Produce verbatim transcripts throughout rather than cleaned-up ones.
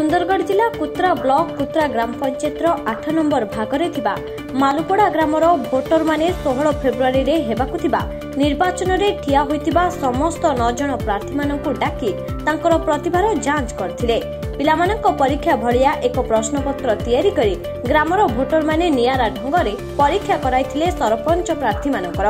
सुंदरगढ़ जिला कुत्रा ब्लॉक कुत्रा ग्राम पंचायत आठ नंबर भागरे थिबा मालुपड़ा ग्रामर भोटर माने सोलह फेब्रुआरी रे हेबाकु थिबा निर्वाचन रे ठिया होइतिबा समस्त नौ जण प्रार्थी मानकु डाकी तांकर प्रतिभार जांच करथिले। पिलामानक परीक्षा भड़िया एक प्रश्नपत्र तयारी करी ग्रामर भोटर माने नियारा ढंगरे परीक्षा कराइथिले। सरपंच प्रार्थी मानकर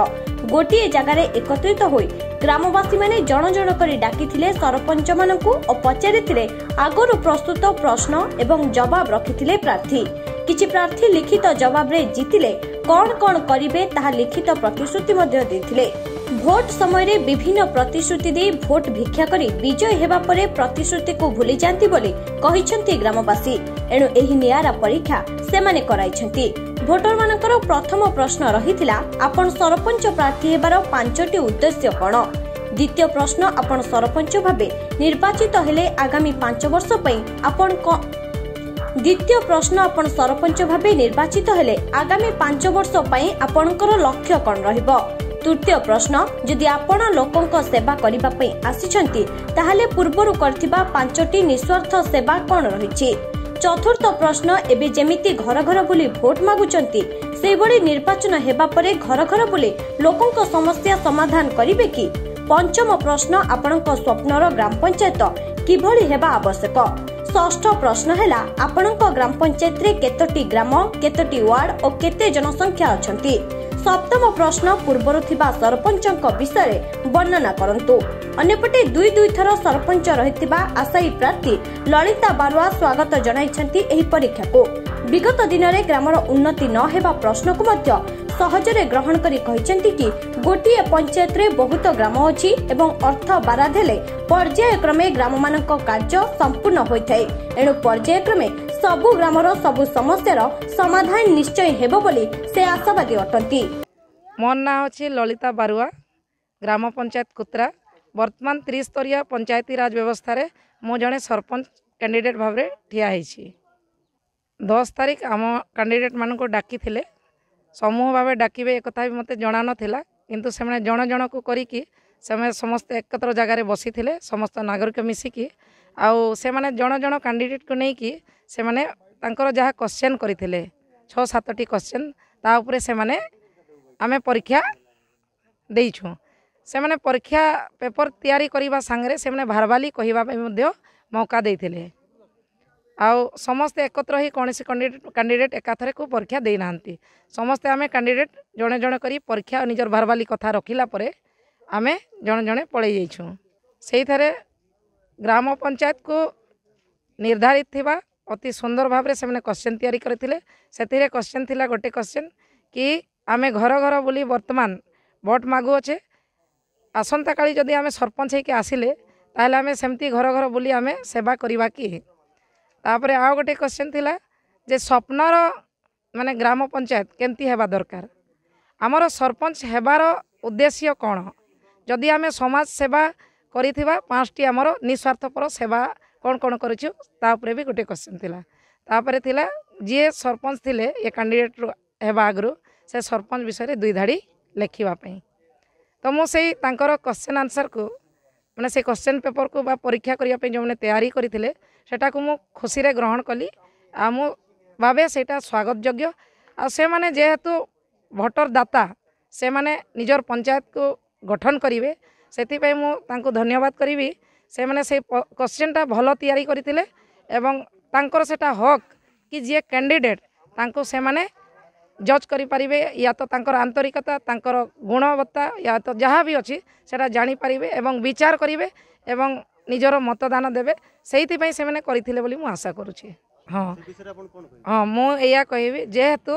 गोटे जगार एकत्रित होई ग्रामवासी माने जण जण करी डाकिथिले सरपंच मानकु और पचारिथिले आगरु प्रस्तुत प्रश्न एवं जवाब रखिथिले। प्रार्थी किछि प्रार्थी लिखित जवाब रे जीतिले कौन कौन करिबे ताहा लिखित प्रतिश्रुति मध्य देथिले। भोट समय रे विभिन्न प्रतिश्रुति दे भोट भिक्षा करी विजय हेबा परे प्रतिश्रुति को भूली जांती बोली कहिछंती ग्रामवासी। एणु एही नियारा परीक्षा सेमाने कराइछंती। भोटर मानकर प्रथम प्रश्न रहिथिला आपण सरपंच प्रार्थी हेबार पांचटी उद्देश्य कोण। द्वितीय प्रश्न आपण सरपंच भाबे निर्वाचित हेले आगामी पांच वर्ष पई आपण द्वितीय प्रश्न आपण सरपंच भाबे निर्वाचित हेले आगामी पांच वर्ष पई आपणकर लक्ष्य कोण रहिबो। तृतीय प्रश्न जदि आपण लोकंक सेवा करिबा पई आसीछंती ताहाले पूर्वरु करथिबा पांचटी निस्वार्थ सेवा कोण रहिछि। चतुर्थ प्रश्न एबे जेमिति घर घर बुली भोट मागुचंती से बड़ी निर्वाचन हेबा परे घर घर बुली लोकंक समस्या समाधान करिवे कि। पंचम प्रश्न आपणक स्वप्नर ग्राम पंचायत किभली हेबा आवश्यक। षष्ठ प्रश्न हैला आपणक ग्राम पंचायत रे केतोटी ग्राम केतोटी वार्ड और केते जनसंख्या अछंती। सप्तम प्रश्न पूर्वरु थिबा सरपंचक विषय वर्णना करंतु। अन्यपटे दुई दुई थर सरपंच रहिथिबा आशायी प्रार्थी ललिता बारुआ स्वागत जणाइछंती। एही परीक्षा को विगत दिन रे ग्रामर उन्नति न हेबा प्रश्न को मध्य सहजरे ग्रहण करी कहिछंती कि गोटिए पंचायत रे बहुत ग्राम अछि एवं अर्थ बाराद हेले पर्यायक्रमे ग्राम मानक कार्य संपूर्ण होइथाय। एणु पर्यायक्रमे सबु ग्रामर सबु समस्यार समाधान निश्चय हेबो बोली से आशावादी अटंती। मोर नाम अछि ललिता बारुआ, ग्राम पंचायत कुत्रा। वर्तमान त्रिस्तरीय पंचायती राज व्यवस्था रे मो जने सरपंच कैंडिडेट भाव रे ठिया होईछि। दस तारीख आम कैंडिडेट मान को डाकी थिले, समूह भाव डाकिबे एक कथा भी मते जणा नथिला, किंतु सेमाने जण जण को करिकि सेमे समस्त एकत्र जगह रे बसी थिले। समस्त नागरिक मिसिकि आउ सेमाने जण जण कैंडिडेट को नै कि सेमाने तांकर जहा क्वेश्चन करिथिले छह सात टी क्वेश्चन ता उपरे सेमाने आमे परीक्षा दैछु। सेमाने परीक्षा पेपर तैयारी करिबा संगे सेमाने भारवाली कहिबा पे मध्य मौका देथिले। आउ समस्त एकत्र ही कोनसी कैंडिडेट कैंडिडेट एकाथरे को परीक्षा दे नांती। समस्त आमे कैंडिडेट जणे जणे करी परीक्षा निजर भारवाली कथा रखिला परे आमे जणे जणे पळै जाइछु। सेहि थरे ग्राम पंचायत को निर्धारित थिबा अति सुंदर भाव रे सेमाने क्वेश्चन तैयारी करथिले। सेथिरे क्वेश्चन थिला गोटे क्वेश्चन कि आमे घर घर बोली वर्तमान वोट मागु अछे, आसंता काली जदि आमे सरपंच होके आसिले ताहले आमे सेमती घर घर बुली आमे सेवा करवा कि। तापरे आउ गोटे क्वेश्चन थिला जे स्वप्नर माने ग्राम पंचायत केमती हेबा दरकार, आमर सरपंच हेबार उद्देश्य कोण, जदि आमे समाज सेवा करिथिबा पांचटी आमर निस्वार्थपर सेवा कोण कोण करिछु तापरे भी गोटे क्वेश्चन थिला। तापरे थिला जे सरपंच थिले ए कैंडिडेट हेबा आगरु से सरपंच विषय रे दुई धाड़ी लेखिबा पई। तो मुझे क्वेश्चन आंसर को मैंने से क्वेश्चन पेपर को बा परीक्षा करने जो मैंने तैयारी करते मु खुशी रे ग्रहण कली। आ मु भावे सेटा स्वागत योग्य। आ से माने जेहेतु भोटर दाता से माने निजर पंचायत को गठन करेंगे से मुझे धन्यवाद करी। से माने से क्वेश्चनटा भल तैयारी करते सेटा हक कि जे कैंडिडेट तांको से माने जज करि परिबे या तो तांकर आंतरिकता तांकर गुणवत्ता या तो जहाँ भी अच्छी सेटा जानी परिबे एवं विचार करिवे एवं निजर मतदान देवे सेहिति पई से माने करिथिले बोली मु आशा करूछि। हां हां मु एया कहिबे जेहेतु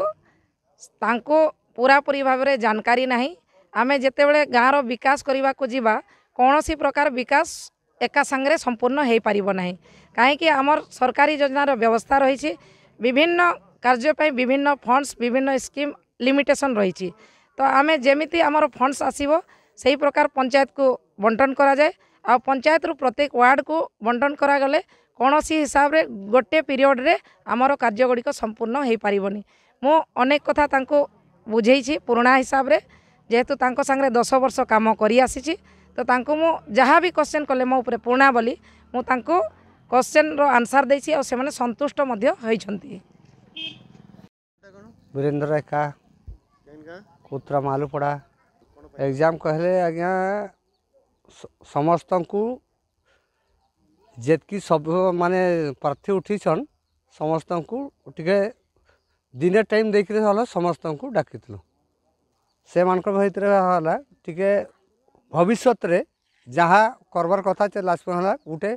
तांको पूरा पूरी भाव रे जानकारी नाही। आमे जेतेबेले गाँर विकास करबा को जीवा कोनोसी प्रकार विकास एका संगे संपूर्ण हेई परिबो नाही, काहेकि आमर सरकारी योजनार व्यवस्था रहिछि, विभिन्न कार्य विभिन्न फंड्स विभिन्न स्कीम लिमिटेशन रही। तो आमे जेमिति आमर फंड्स आसीबो सही प्रकार पंचायत को बंटन करा जाए। आ पंचायत रु प्रत्येक वार्ड को बंटन करा गले कोनोसी हिसाब रे गोटे पीरियड रे आमर कार्य गुड़ी संपूर्ण हो पारिबोनी। मो अनेक कथा तांको बुझेछि पुराणा हिसाब रे, जेहेतु तांको संगे दस वर्ष काम करी आसीछि। तो तांको मो जहाँ भी क्वेश्चन कले मो ऊपर पुराणा बोली मु तांको क्वेश्चन आंसर देसी और से संतुष्ट वीरेंद्र एका कुत्रा मालूपड़ा एग्जाम कहले आज्ञा समस्त को जेतकी सब माने प्रार्थी उठीछन समस्त को दिन टाइम देखिए हल समस्त को डाकी से मान भर हला टे भविष्य रे जहाँ करवार कथा लास्ट में हला गोटे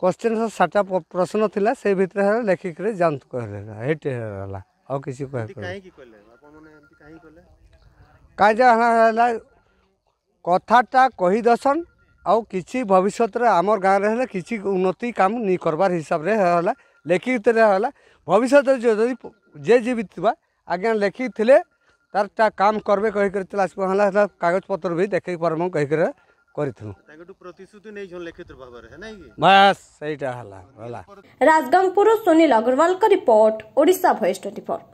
क्वेश्चन सारा प्रश्न थिला से भितर लेखिक जानतु कहले हला आ किसी कह कथाटा कही दसन आउ कि भविष्य आमर गाँव में किसी उन्नति काम नहीं करवार हिसाब से है लेखिक भविष्य जे जीवित आज्ञा लेखि तार टा काम करबे कहीकिन कागज पत्र भी देख पार्म कहीकिन राजगंगपुर सुनील अग्रवाल का report Odisha voice twenty four.